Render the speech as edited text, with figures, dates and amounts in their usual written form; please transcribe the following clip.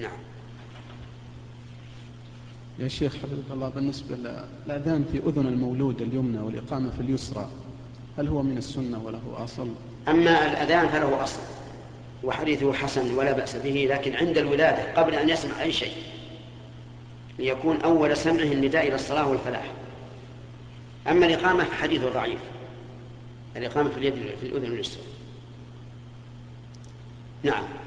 نعم. يا شيخ حفظك الله، بالنسبة للأذان في أذن المولود اليمنى والإقامة في اليسرى، هل هو من السنة وله أصل؟ أما الأذان فله أصل وحديثه حسن ولا بأس به، لكن عند الولادة قبل أن يسمع أي شيء، ليكون أول سمعه النداء إلى الصلاة والفلاح. أما الإقامة فحديث ضعيف، الإقامة في اليد في الأذن اليسرى. نعم.